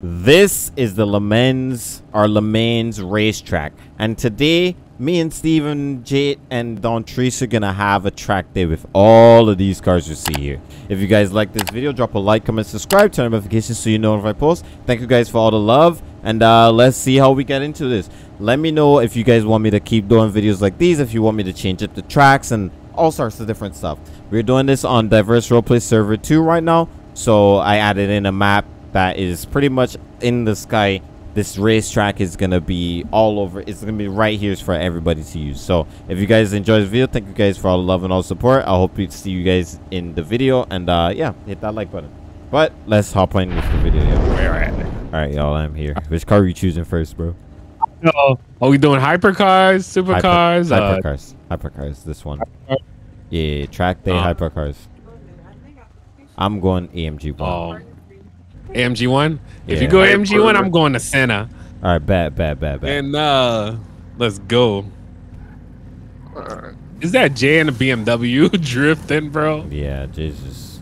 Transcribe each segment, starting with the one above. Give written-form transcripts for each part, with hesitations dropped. This is the Le Mans racetrack, and today me and Steven Jade and Don Trees are gonna have a track day with all of these cars you see here. If you guys like this video, drop a like, comment, subscribe, turn on notifications so you know if I post. Thank you guys for all the love, and let's see how we get into this. Let me know if you guys want me to keep doing videos like these, if you want me to change up the tracks and all sorts of different stuff. We're doing this on diverse roleplay server 2 right now, so I added in a map that is pretty much in the sky. This racetrack is gonna be all over. It's gonna be right here for everybody to use. So if you guys enjoy this video, thank you guys for all the love and all support. I hope to see you guys in the video, and yeah, hit that like button. But let's hop in with the video. All right, y'all, I'm here. Which car are you choosing first, bro? No, are we doing hypercars, supercars? Hypercars. Hypercars. This one. Yeah, track day hypercars. I'm going AMG one. AMG one. Yeah. If you go AMG one, I'm going to Senna. All right, bad. And let's go. Is that Jay in the BMW drifting, bro? Yeah, Jay's just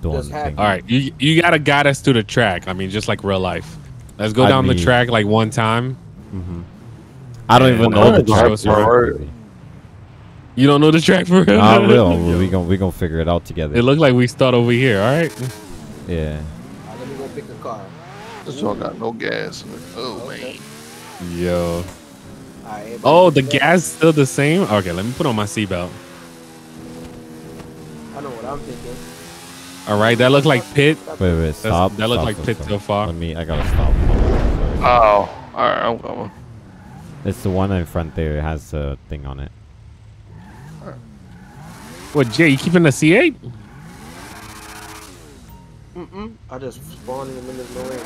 doing things. All right, you gotta guide us through the track. I mean, just like real life. Let's go down the track like one time. I don't even know the track. You don't know the track for real? I will. We gonna figure it out together. It looked like we start over here. All right. Yeah. Let me go pick a car. This one got no gas. Oh, okay. Man. Yo. Right, oh, the gas still the same? Okay, let me put on my seatbelt. I know what I'm thinking. All right, that looked like pit. Wait, stop. That looked like pit so far. I gotta stop. Oh, all right, I'm going. It's the one in front there. It has a thing on it. Right. What, Jay, you keeping the C8? I just spawned in the middle of nowhere.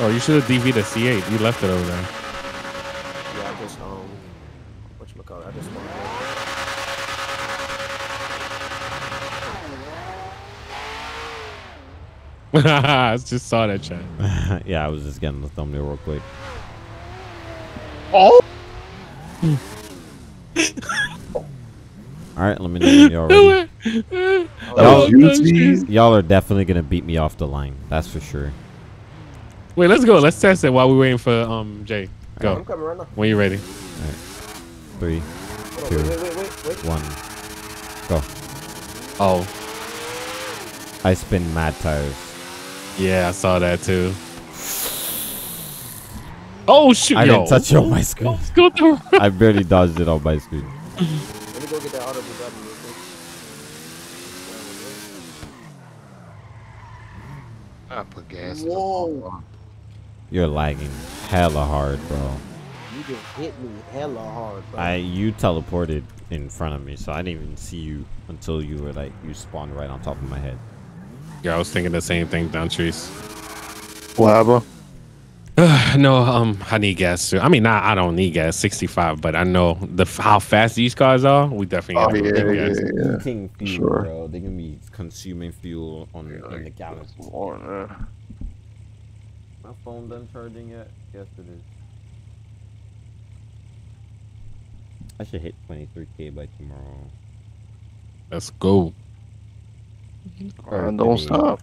Oh, you should have DV'd a C8. You left it over there. Yeah, I just whatchamacallit, I just spawned in. I just saw that chat. Yeah, I was just getting the thumbnail real quick. Oh. All right, let me know when you're ready. Y'all are definitely gonna beat me off the line. That's for sure. Wait, let's go. Let's test it while we're waiting for Jay. Go. I'm coming right now. When you ready? All right. 3, 2, 1, go. Oh, I spin mad tires. Yeah, I saw that too. Oh shoot! I didn't touch it on my screen. I barely dodged it on my screen. Go get that auto Bugatti real quick. I put gas. Whoa. You're lagging hella hard, bro. You just hit me hella hard, bro. You teleported in front of me, so I didn't even see you until you were like, you spawned right on top of my head. Yeah, I was thinking the same thing, Don Trees. What happened? No, I need gas too. I mean, I don't need gas, 65, but I know how fast these cars are. We definitely gotta gas. Yeah. Fuel, sure. Bro. They're gonna be consuming fuel on in the gallon. My phone done charging yet? Yes, it is. I should hit 23K by tomorrow. Let's go. And don't stop.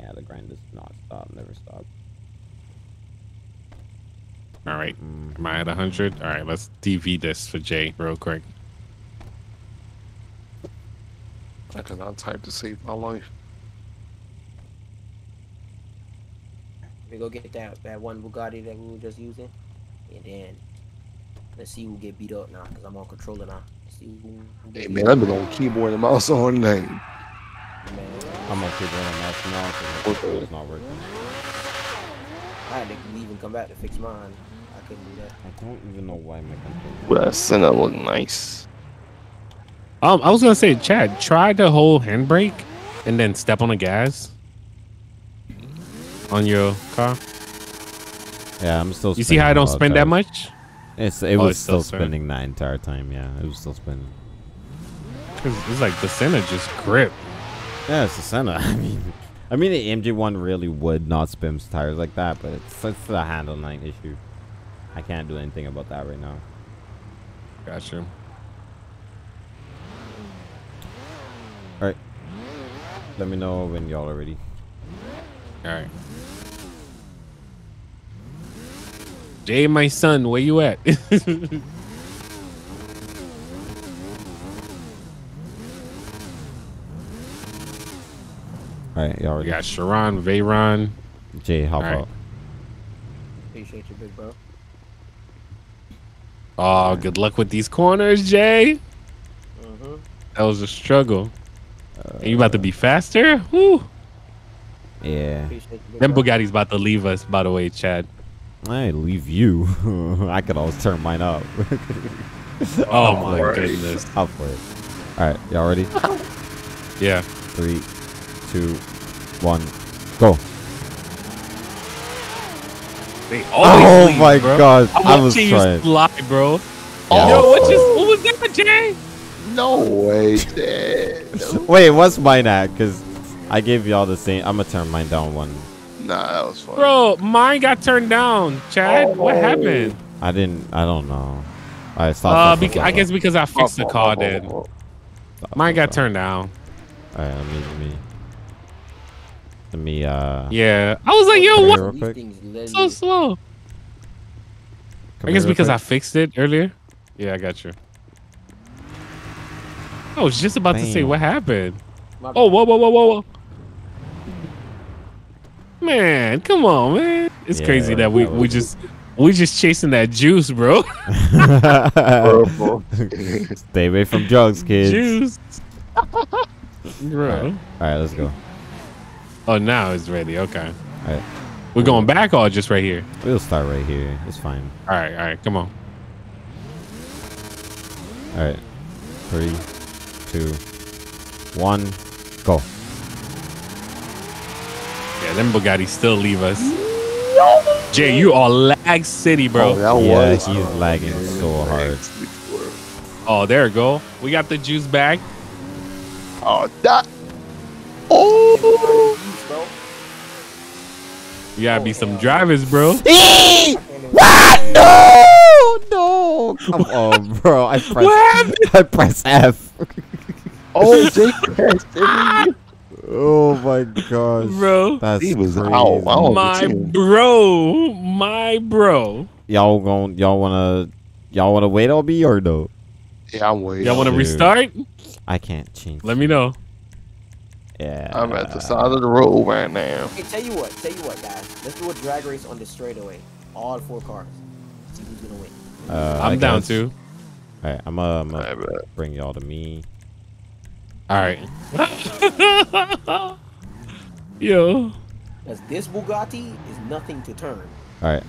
Yeah, the grind does not stop, never stop. All right, am I at 100? All right, let's DV this for Jay real quick. I cannot type to save my life. Let me go get that one Bugatti that we were just using, and then let's see who get beat up now, because I'm on controller now. Let's see who. Hey man, I've been on keyboard and mouse all night. I'm on keyboard and mouse now, because it's not working. I had to leave and come back to fix mine. I couldn't do that. I don't even know why my controller. That Senna looked nice. I was gonna say, Chad, try the whole handbrake and then step on the gas on your car. Yeah, I'm still. You see how I don't spin that much? It was still spinning that entire time. Yeah, it was still spinning. It's like the Senna just grip. Yeah, it's the Senna. I mean, the MG1 really would not spin tires like that, but it's a handle line issue. I can't do anything about that right now. Gotcha. All right. Let me know when y'all are ready. Alright. Jay, my son, where you at? Alright, y'all ready? We got Sharon, Veyron. Jay, hop out. Appreciate you, big bro. Oh, good luck with these corners, Jay. Mm-hmm. That was a struggle. And you about to be faster? Woo. Yeah. Them Bugatti's about to leave us, by the way, Chad. I leave you. I could always turn mine up. Oh my goodness. I'll play it. All right, y'all ready? Yeah. 3, 2, 1, go. They always leave, my God. I was trying. Fly, bro. Yeah, yo, what was that, Jay? No way, Jay. Wait, what's mine at? Because I gave y'all the same. I'm going to turn mine down one. Nah, that was fun. Bro, mine got turned down, Chad. Oh, what happened? I don't know. I stopped. I guess because I fixed the car then. Mine got turned down. All right, let me yeah, I was like, yo, what? So slow. I guess because I fixed it earlier. Yeah, I got you. I was just about to say what happened. Oh, whoa. Man, come on, man. It's crazy that we just chasing that juice, bro. Stay away from drugs, kids. Juice. Bro. All right, let's go. Oh, now it's ready. Okay. All right. We're going back or just right here? We'll start right here. It's fine. All right. Come on. All right. 3, 2, 1, go. Yeah, them Bugatti still leave us. Jay, you are lag city, bro. Oh, that was. Yeah, he's lagging so hard. Oh, there it go. We got the juice back. Oh, that. Oh. You gotta be some drivers, bro. What? No. Come on, bro. I press F. Oh, Jay pressed it. Oh my gosh, bro! He was out. My bro. Y'all wanna wait on me or no? Yeah, I'm waiting. Y'all wanna restart? I can't change. Let me know. Yeah. I'm at the side of the road right now. Hey, tell you what, guys. Let's do a drag race on the straightaway. All 4 cars. See who's gonna win. I'm down too. All right, I'm gonna bring y'all to me. All right. Yo. Because this Bugatti is nothing to turn. All right.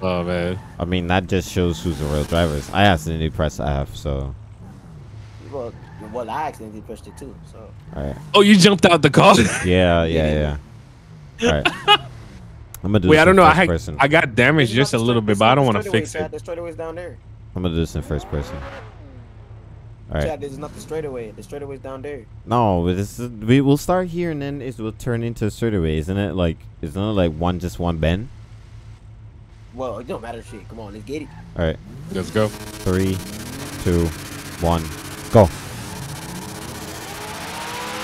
Oh, man. I mean, that just shows who's the real drivers. I accidentally pressed F, so. Well, I accidentally pressed it too, so. All right. Oh, you jumped out the car? Yeah. All right. I'm going to do this. Wait, I don't know. I got damaged just a little bit, but I don't want to fix it. The straightaway's down there. I'm going to do this in first person. All right. Yeah, this is not the straightaway. The straightaway's down there. No, this is, we will start here and then it will turn into a straightaway, isn't it? Like, isn't it like one bend? Well, it don't matter, shit. Come on, let's get it. All right, let's go. 3, 2, 1, go.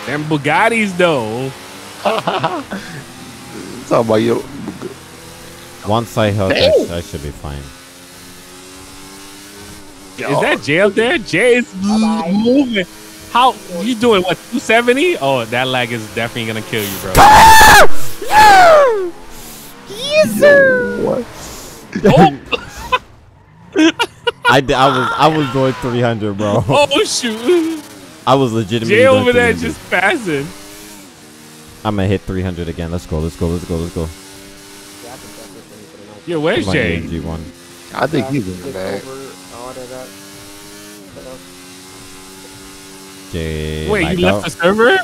Them Bugattis, though. It's all about you. Once I help, I should be fine. Yo. Is that Jay up there? Jay is moving. How you doing? What, 270? Oh, that lag is definitely gonna kill you, bro. No! Yes, sir. Yo, what? Oh. I was doing 300, bro. Oh shoot! I was legitimately. Jay over there just passing. I'm gonna hit 300 again. Let's go. Yo, where's Jay? MG1. I think he's in the back. Jay, wait, you left the server?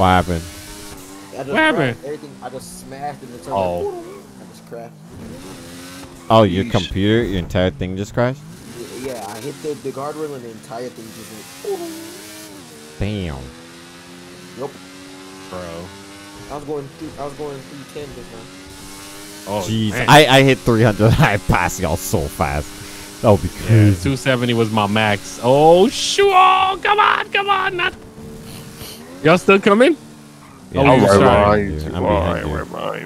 What happened? What happened? Everything, I just smashed in the server. Oh. I just crashed. Oh, your computer, your entire thing just crashed? Yeah, I hit the guardrail and the entire thing just went. Damn. Nope. Bro. I was going 310 just now. Oh, jeez, I hit 300. I passed y'all so fast. That would be crazy. Yeah, 270 was my max. Oh, shoot. Oh, come on. Not. Y'all still coming? Yeah, oh, I'm behind,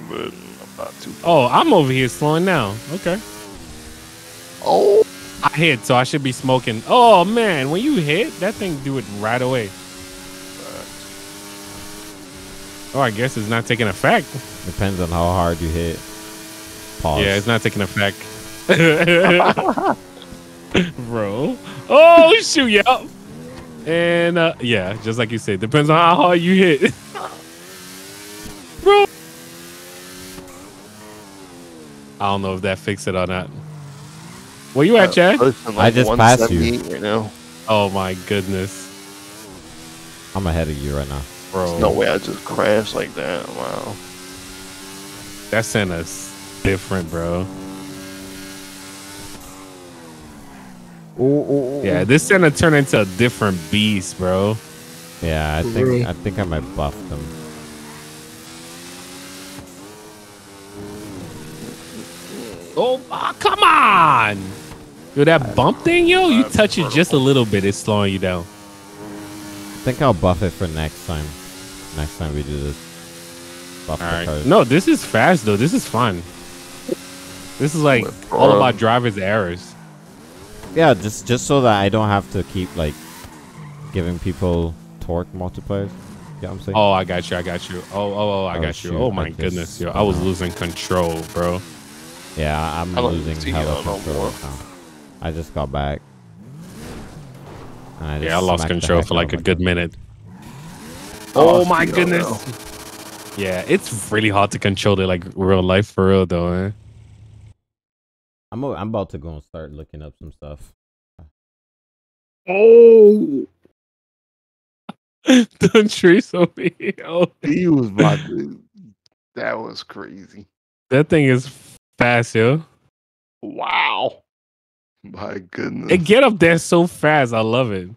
but I'm not too. Oh, I'm over here slowing down. Okay. Oh, I hit, so I should be smoking. Oh man, when you hit, that thing do it right away. Oh, I guess it's not taking effect. Depends on how hard you hit. Pause. Yeah, it's not taking effect. Bro. Oh, shoot, yeah. And yeah, just like you said, depends on how hard you hit. Bro. I don't know if that fixed it or not. Where you at, Chad? Like I just passed you. Right now. Oh, my goodness. I'm ahead of you right now. Bro. There's no way I just crashed like that. Wow. That sent us different, bro. Ooh. Yeah, this Senna turned into a different beast, bro. Yeah, I think I might buff them. Oh, come on! Yo, that bump thing, yo, you touch it just a little bit, it's slowing you down. I think I'll buff it for next time. Next time we do this. Buff all right. No, this is fast though. This is fun. This is like all about driver's errors. Yeah, just so that I don't have to keep like giving people torque multipliers. Yeah, I'm saying. Oh, I got you. I got you. Oh, I got you. Oh my goodness, yo, I was losing control, bro. Yeah, I'm losing hella control. I just got back. Yeah, I lost control for like a good minute. Oh my goodness! Yeah, it's really hard to control it like real life for real though. Eh? I'm about to go and start looking up some stuff. Oh, Don Trees over here. Oh. He was about to. That was crazy. That thing is fast, yo. Wow. My goodness. It get up there so fast. I love it.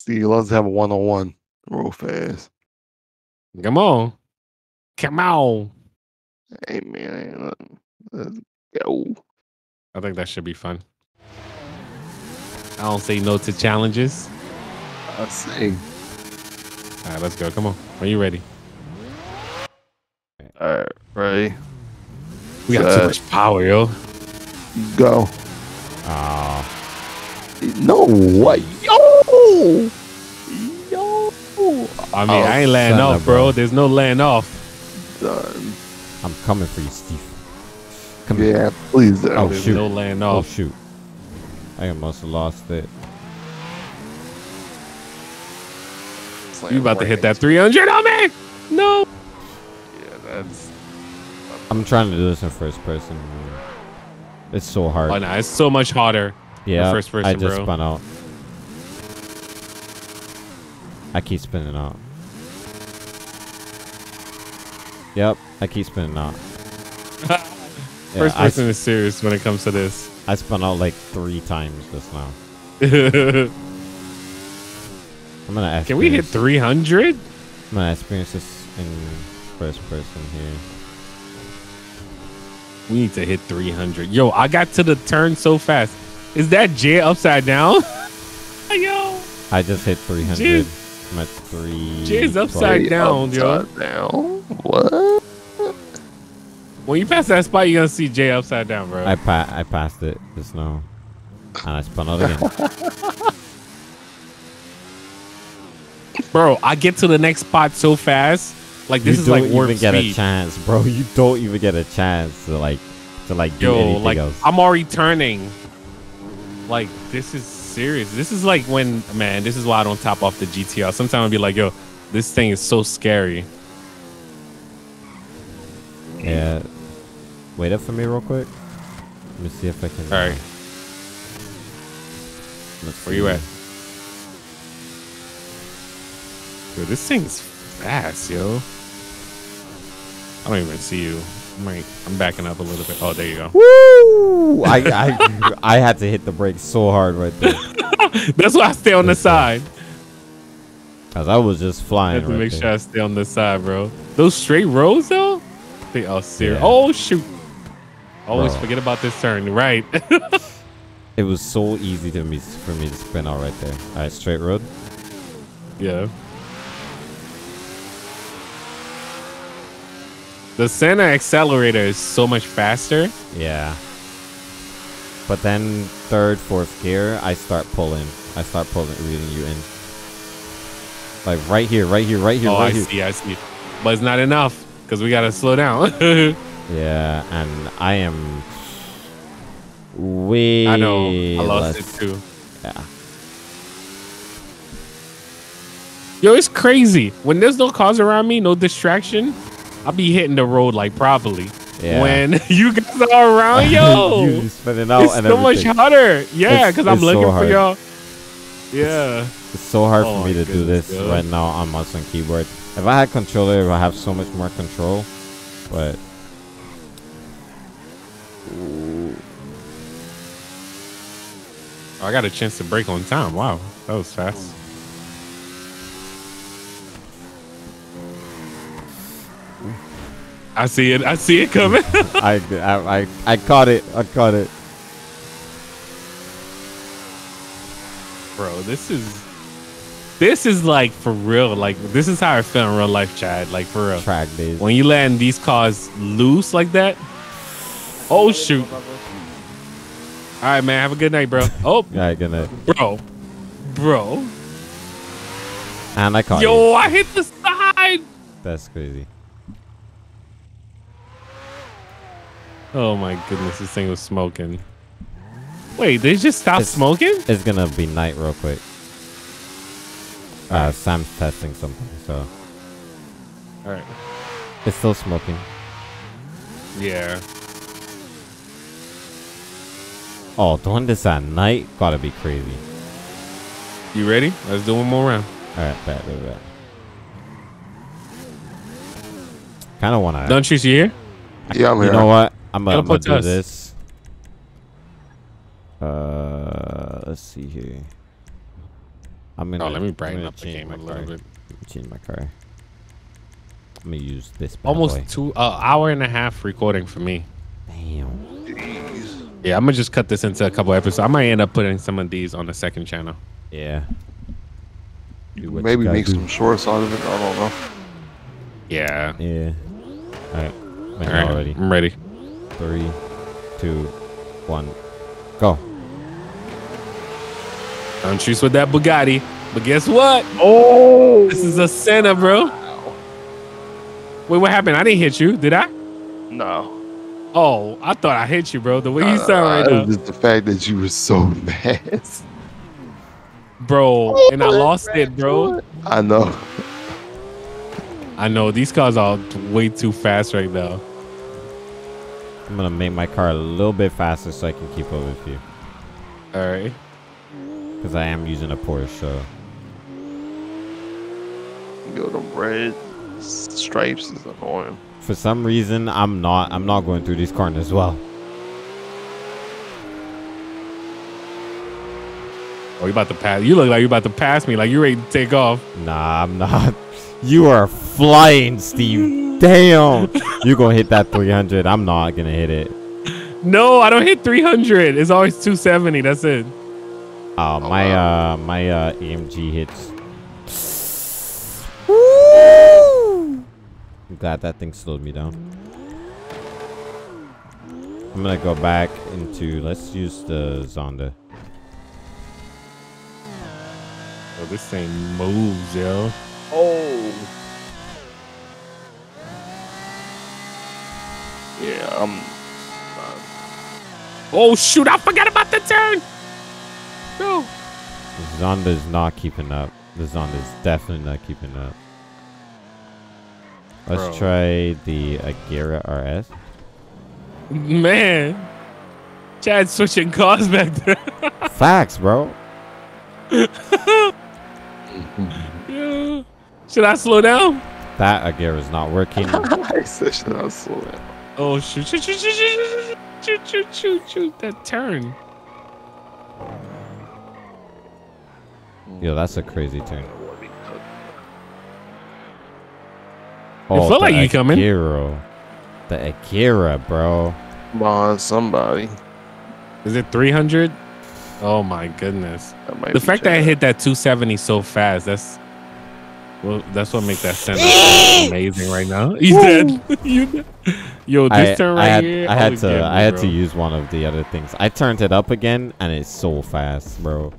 See, he loves to have a one-on-one real fast. Come on. Come on. Hey, man. Let's go. I think that should be fun. I don't say no to challenges. I say. All right, let's go. Come on. Are you ready? All right. Ready? We got too much power, yo. Go. No way. Yo! Yo! I mean, I ain't laying off, bro. There's no laying off. Done. I'm coming for you, Steve. Come here. Please. Oh, there's no laying off. Oh, shoot. I almost lost it. You about to hit that 300 on me? No. Yeah, that's... I'm trying to do this in first person. It's so hard. Oh, no, it's so much harder. Yeah, in first person, I just spun out. I keep spinning out. Yep, I keep spinning out. first person is serious when it comes to this. I spun out like 3 times just now. I'm gonna experience. Can we hit 300? I'm gonna experience this in first person here. We need to hit 300. Yo, I got to the turn so fast. Is that J upside down? Yo. I just hit 300. I'm at 3. J's upside down, yo. What? When you pass that spot, you're going to see J upside down, bro. I passed it just now. And I spun out again. Bro, I get to the next spot so fast. Like this is like warp speed. You don't even get a chance, bro. You don't even get a chance to like do anything else. I'm already turning. Like this is serious. This is like when, man. This is why I don't top off the GTR. Sometimes I'll be like, yo, this thing is so scary. Yeah. Wait up for me real quick. Let me see if I can. All right. Where you at? Dude, this thing's fast, yo. I don't even see you. I'm backing up a little bit. Oh, there you go. Woo! I had to hit the brakes so hard right there. That's why I stay on the side. Cause I was just flying. I have to make sure I stay on the side, bro. Those straight roads, though. They are serious. Yeah. Oh shoot! Always forget about this turn, right? It was so easy to for me to spin out right there. Alright, straight road. Yeah. The Senna accelerator is so much faster. Yeah. But then third, fourth gear, I start pulling. I start pulling, reeling you in. Like right here, right here, right here, oh, right here. Oh, I see, I see. But it's not enough because we got to slow down. Yeah, and I am way I know. I lost less. It too. Yeah. Yo, it's crazy. When there's no cars around me, no distraction, I'll be hitting the road like properly. Yeah. When you guys are around, yo, you spinning out it's and so everything. Much harder. Yeah, because I'm looking so for y'all. Yeah. It's so hard for me to do this right now on mouse and keyboard. If I had controller, I would have so much more control. But ooh. I got a chance to brake on time. Wow, that was fast. I see it. I see it coming. I caught it. I caught it. Bro, this is like for real. Like this is how I feel in real life, Chad. Like for real. Track days. When you land these cars loose like that. Oh shoot. All right, man. Have a good night, bro. Oh. All right, good night, bro. Bro. And I caught it. Yo, you. I hit the side. That's crazy. Oh my goodness, this thing was smoking. Wait, they just stopped smoking? It's gonna be night real quick. Sam's testing something, so. Alright. It's still smoking. Yeah. Oh, doing this at night? Gotta be crazy. You ready? Let's do one more round. Alright, bad. Kinda wanna. Don't you see here? Yeah, I'm here. You know what? I'm going to do this. Let's see here. I'm going to let me brighten up the game a little bit. Change my car. Let me use this. Almost 2 hour and a half recording for me. Damn. Jeez. Yeah, I'm going to just cut this into a couple episodes. I might end up putting some of these on the second channel. Yeah. Maybe make some shorts out of it. I don't know. Yeah. Yeah. All right. All right. I'm ready. 3, 2, 1, go. Don't shoot with that Bugatti, but guess what? Oh, this is a Senna, bro. Wow. Wait, what happened? I didn't hit you, did I? No. Oh, I thought I hit you, bro. The way you sound right now. Just the fact that you were so fast, bro, and I lost it, bro. I know. I know these cars are way too fast right now. I'm going to make my car a little bit faster so I can keep up with you. All right. Because I am using a Porsche, so. Yo, the red stripes is annoying. For some reason, I'm not going through these corners well. Oh, you about to pass. You look like you're about to pass me. Like you're ready to take off. Nah, I'm not. You are flying, Steve. Damn, you're going to hit that 300. I'm not going to hit it. No, I don't hit 300. It's always 270. That's it. My AMG hits. Woo! I'm glad that thing slowed me down. I'm going to go back into, let's use the Zonda. Oh, this thing moves, yo. Oh. Yeah, oh shoot! I forgot about the turn. No. The Zonda's not keeping up. The Zonda's definitely not keeping up. Let's try the Agera RS. Man, Chad's switching cars back there. Facts, bro. Yeah. Should I slow down? That Agera's not working. I said, should I slow down? Oh shoot, shoot, that turn. Yo, that's a crazy turn. Oh, it felt like you coming. The Akira, bro. Come on, somebody. Is it 300? Oh my goodness. The fact that I hit that 270 so fast, that's that's what makes that Senna amazing right now. He's dead. Yo, this turn right here. I had to use one of the other things. I turned it up again and it's so fast, bro.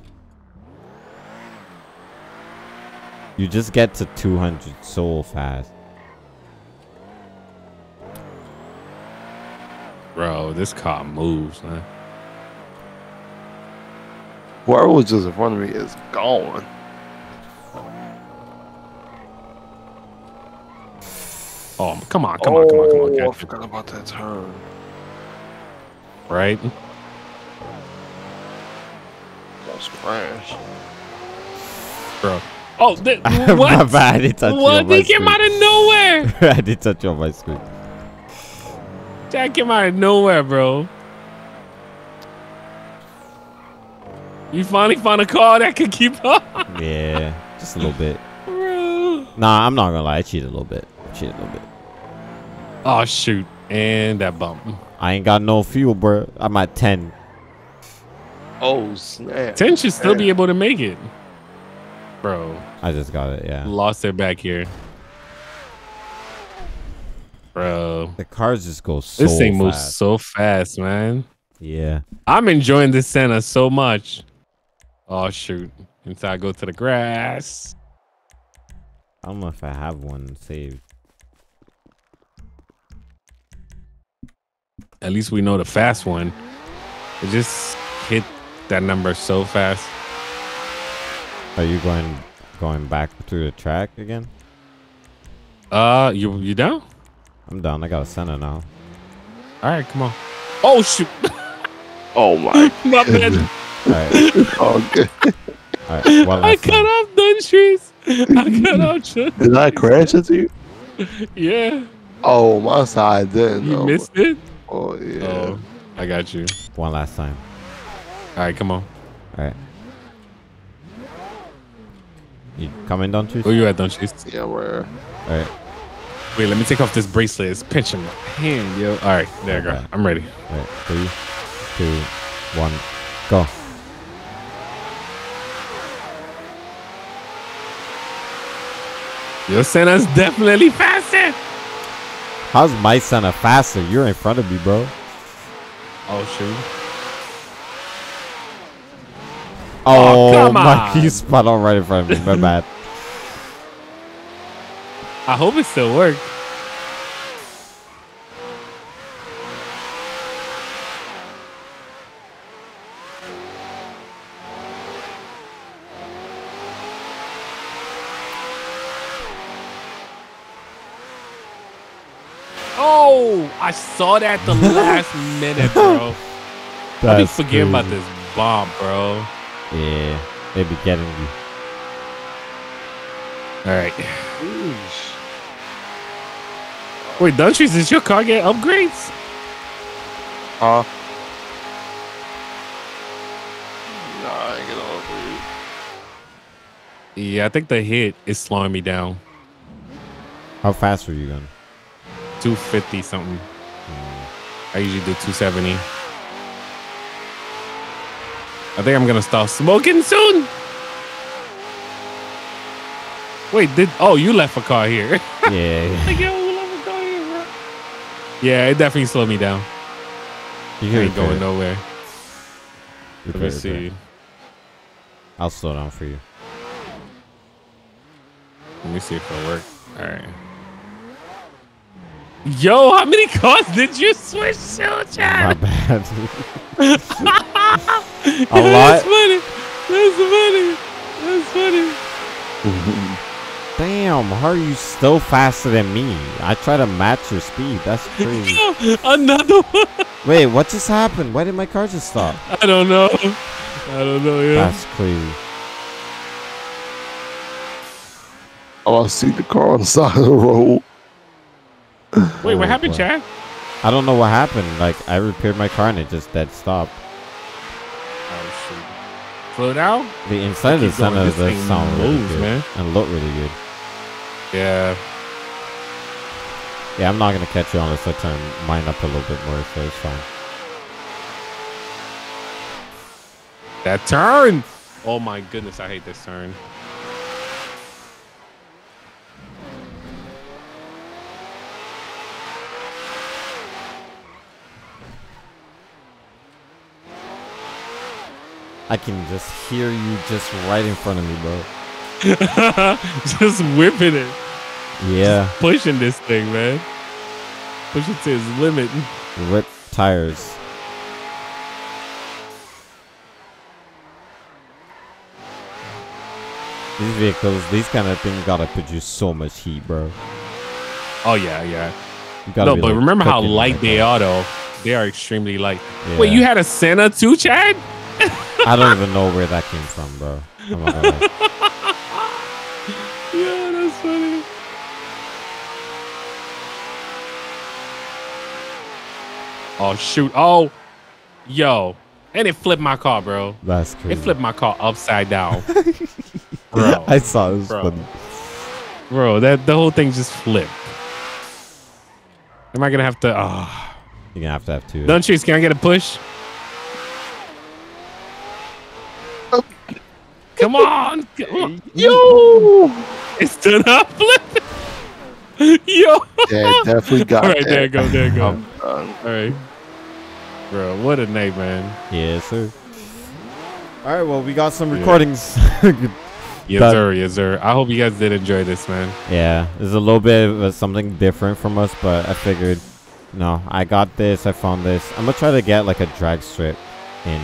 You just get to 200 so fast. Bro, this car moves, man. Whoever was just in front of me is gone. Oh, come on, come on, come on, come on. Catch. I forgot about that turn. Right? That's crash. Bro. Oh, what? I did touch what? They came out of nowhere. I did touch on my screen. That came out of nowhere, bro. You finally found a car that could keep up. Yeah, just a little bit. Bro. Nah, I'm not gonna lie. I cheated a little bit. Oh shoot! And that bump. I ain't got no fuel, bro. I'm at 10. Oh snap! 10 should still be able to make it. Bro, I just got it. Yeah, lost it back here, bro. The cars just go so fast. This thing moves so fast, man. Yeah, I'm enjoying this Senna so much. Oh shoot! Until I go to the grass. I don't know if I have one saved. At least we know the fast one. It just hit that number so fast. Are you going back to the track again? You down? I'm down. I got a Senna now. All right, come on. Oh shoot! Oh my! My bad. All right. Oh good. All right. I cut off Don Trees. I cut off. Did I crash into you? Yeah. Oh my side then. You missed it. Oh yeah. Oh, I got you. One last time. All right, come on. All right. You coming, Don Trees? Oh, you at Don Trees? Yeah, we're. All right. Wait, let me take off this bracelet. It's pinching my hand, yo. All right, there you go. I'm ready. All right, 3, 2, 1, go. Your Senna's definitely faster. How's my Senna faster? You're in front of me, bro. Oh shoot. Oh, come on. He spun on right in front of me. My bad. I hope it still worked. Oh, I saw that the last minute, bro. Let me forget about this bomb, bro. Yeah, they be getting you. All right. Ooh. Wait, Don Trees, does your car get upgrades? Nah, I ain't get no upgrades. Yeah, I think the hit is slowing me down. How fast were you going? 250 something. I usually do 270. I think I'm gonna start smoking soon. Wait, you left a car here? Yeah. Like, yo, who left a car here, bro? Yeah, it definitely slowed me down. You ain't going nowhere. Let me see. I'll slow down for you. Let me see if it'll work. All right. Yo, how many cars did you switch to, Chad? My bad. A lot. That's funny. That's funny. That's funny. Damn, how are you still faster than me? I try to match your speed. That's crazy. Yo, another one. Wait, what just happened? Why did my car just stop? I don't know. I don't know. Yeah. That's crazy. Oh, I see the car on the side of the road. Wait, what happened, Chad? I don't know what happened. Like, I repaired my car and it just dead stopped. Oh, shoot. Slow down? The inside of the Senna does sound really good, man. And look really good. Yeah. Yeah, I'm not going to catch you unless I turn mine up a little bit more, so it's fine. That turn. Oh my goodness, I hate this turn. I can just hear you just right in front of me, bro. Just whipping it. Yeah. Just pushing this thing, man. Push it to his limit. Rip tires. These vehicles, these kind of things gotta produce so much heat, bro. Oh, yeah, yeah. No, but like, remember how light like they are, though. They are extremely light. Yeah. Wait, you had a Senna too, Chad? I don't even know where that came from, bro. I'm not gonna lie. Yeah, that's funny. Oh, shoot. Oh, yo. And it flipped my car, bro. That's crazy. It flipped my car upside down. Bro. I saw it. It was funny. Bro, the whole thing just flipped. Am I going to have to? Oh. You're going to have two. Don't choose. Can I get a push? Come on, come on. Yo! It's done up. Yo! Yeah, definitely got it. All right, that. There you go, there you go. All right. Bro, what a night, man. Yeah, sir. All right, well, we got some recordings. Yeah. Yes, sir, yes, sir. I hope you guys did enjoy this, man. Yeah, there's a little bit of something different from us, but I figured, no, I got this, I found this. I'm going to try to get, like, a drag strip in.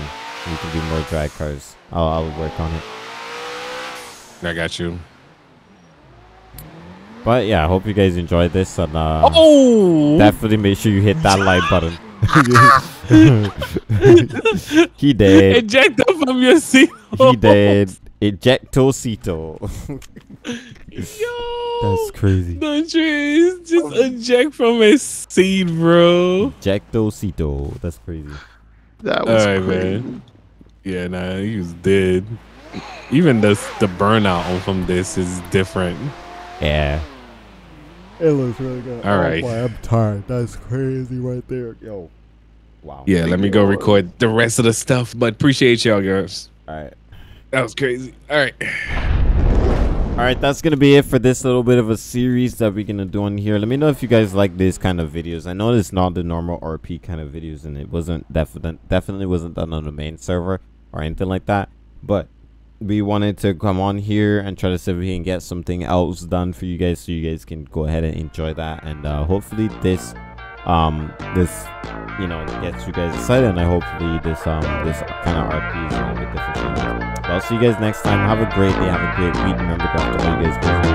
We can do more drag cars. I'll work on it. I got you. But yeah, I hope you guys enjoyed this, and definitely make sure you hit that like button. He did. Ejecto from your seat. He did. Ejectocito. Yo, that's crazy. Don Trees just eject from his seat, bro. Ejectocito. That's crazy. That was all right, crazy, man. Yeah, nah, he was dead. Even the burnout from this is different. Yeah. It looks really good. All right. Boy, I'm tired. That's crazy right there. Yo. Wow. Yeah, let me go record the rest of the stuff, but appreciate y'all, guys. All right. That was crazy. All right. All right, that's going to be it for this little bit of a series that we're going to do on here. Let me know if you guys like this kind of videos. I know it's not the normal RP kind of videos, and it wasn't definitely wasn't done on the main server or anything like that. But we wanted to come on here and try to see if we can get something else done for you guys, so you guys can go ahead and enjoy that. And hopefully this, you know, gets you guys excited. And I hopefully this kind of RP is a little bit different. I'll see you guys next time. Have a great day. Have a great week. Remember, guys, all you guys.